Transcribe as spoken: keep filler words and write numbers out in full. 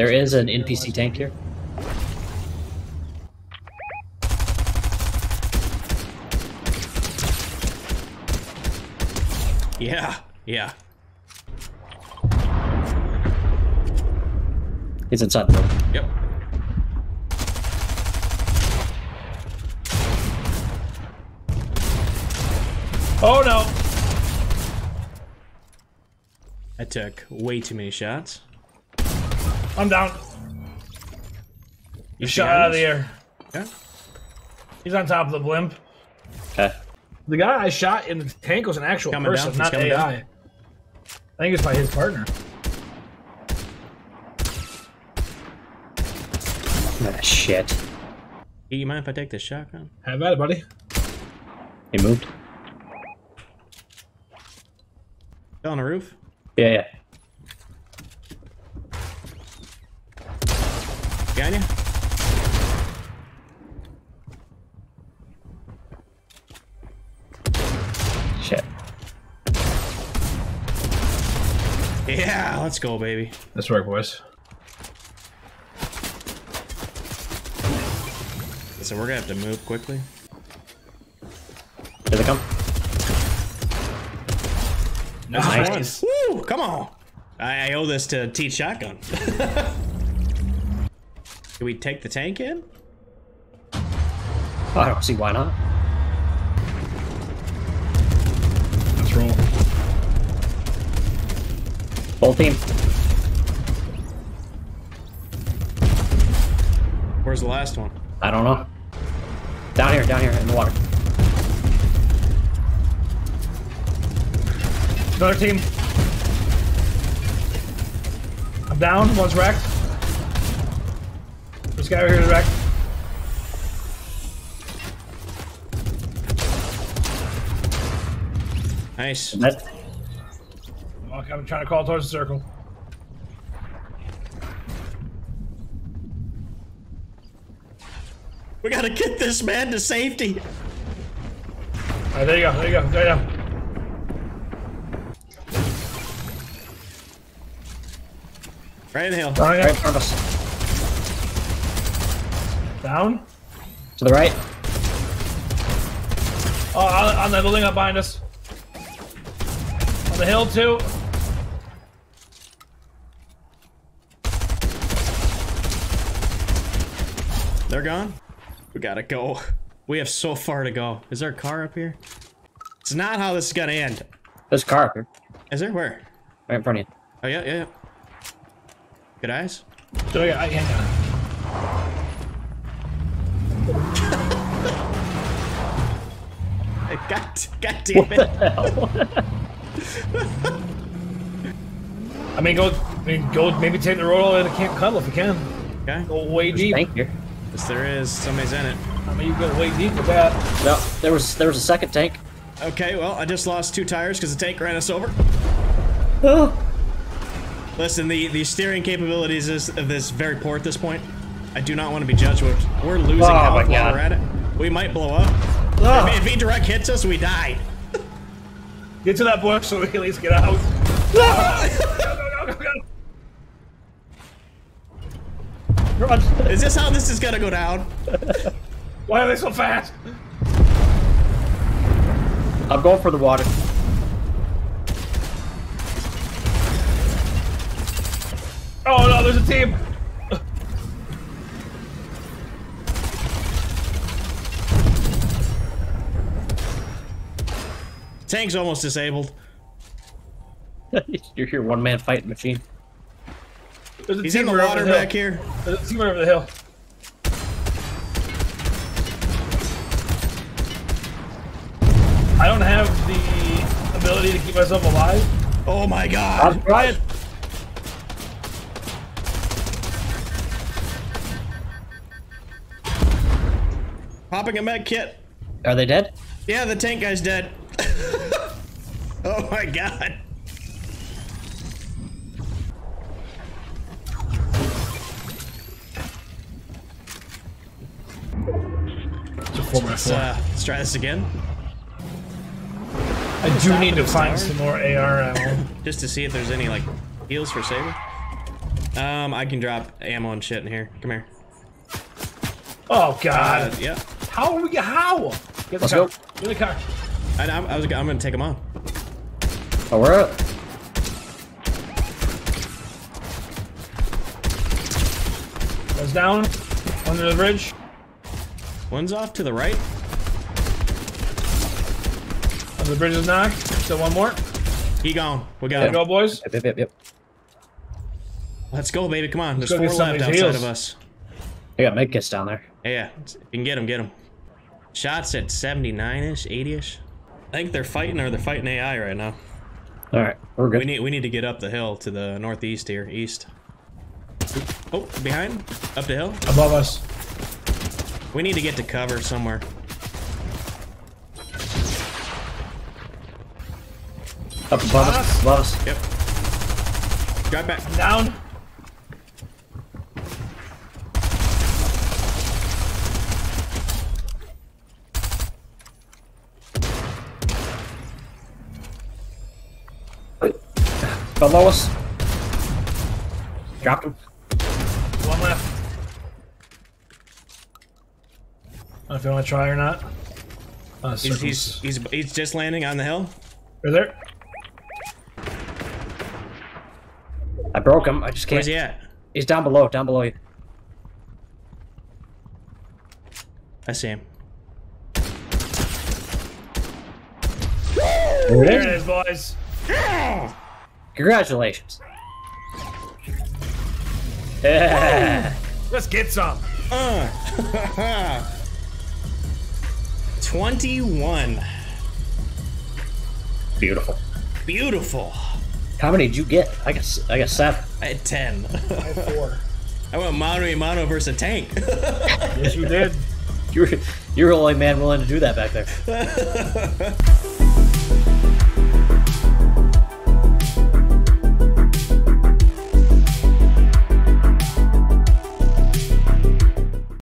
There is an N P C tank here. Yeah, yeah. He's inside the building. Yep. Oh no! I took way too many shots. I'm down. You shot out of the air. Yeah. He's on top of the blimp. Okay. The guy I shot in the tank was an actual coming person, not A I. Down. I think it's by his partner. Ah, shit. Hey, you mind if I take this shotgun? Have at it, buddy. He moved. On the roof? Yeah, yeah. Got you? Yeah, let's go, baby. Let's work, boys. So we're gonna have to move quickly. Here they come. Nice. nice. Woo! Come on. I, I owe this to Teach Shotgun. Can we take the tank in? Oh, I don't see why not. Let's roll. Whole team. Where's the last one? I don't know. Down here, down here, in the water. Another team. I'm down, one's wrecked. This guy over here is wrecked. Nice. That's I'm trying to call towards the circle. We gotta get this man to safety. All right, there you go, there you go, there you go. Right in the hill. Right in front of us. Down? To the right. Oh, on, on the building up behind us. On the hill, too. They're gone. We gotta go. We have so far to go. Is there a car up here? It's not how this is gonna end. There's a car up here. Is there? Where? Right in front of you. Oh, yeah, yeah, yeah. Good eyes? Oh, yeah, I yeah. God, God damn it. What the hell? I mean, go, I mean, go maybe take the road all the way to Camp Cuddle if you can. Okay. Go way deep. Thank you. Yes, there is. Somebody's in it. I mean, you go way deep with that. No, there was there was a second tank. Okay, well, I just lost two tires because the tank ran us over. Oh. Listen, the the steering capabilities is, of this very poor at this point. I do not want to be judged. We're, we're losing oh, health while we're at it. We might blow up. Oh. If, if he direct hits us, we die. Get to that box so we can at least get out. Oh. Go, go, go, go, go. Is this how this is gonna go down? Why are they so fast? I'm going for the water. Oh no, there's a team! Tank's almost disabled. You're your one-man fighting machine. There's a He's team in the water the back here. There's a team over the hill. I don't have the ability to keep myself alive. Oh my god. I'm trying. Popping a med kit. Are they dead? Yeah, the tank guy's dead. Oh my god. Let's, uh, let's try this again. I do need to find some more A R ammo. Just to see if there's any, like, heals for Saber. Um, I can drop ammo and shit in here. Come here. Oh God. Uh, yeah. How are we? How? Get the Let's car. Go. Get the car. I, I, I was. I'm gonna take them on. Oh, we're up. One's down. Under the bridge. One's off to the right. Under the bridge is knocked. Still one more. He gone. We got him. Go, boys. Yep, yep, yep, yep. Let's go, baby. Come on. There's four left outside of us. I got med kits down there. Yeah, if you can get them, get them. Shots at seventy-nine-ish, eighty-ish. I think they're fighting, or they're fighting A I right now. All right, we're good. We need, we need to get up the hill to the northeast here, east. Oh, behind, up the hill. Above us. We need to get to cover somewhere. Up above us, above us. Yep. Drive back. Down. Below us. Dropped him. One left. I don't know if you want to try or not. Uh, he's, he's, he's, he's just landing on the hill. Right there. I broke him. I just can't. Where's he at? He's down below. Down below you. I see him. There, there it is, boys. Yeah. Congratulations. Yeah. Let's get some. Uh. twenty-one. Beautiful. Beautiful. How many did you get? I got, I got seven. I had ten. I had four. I went mano a mano versus a tank. Yes, you did. You were, you were the only man willing to do that back there.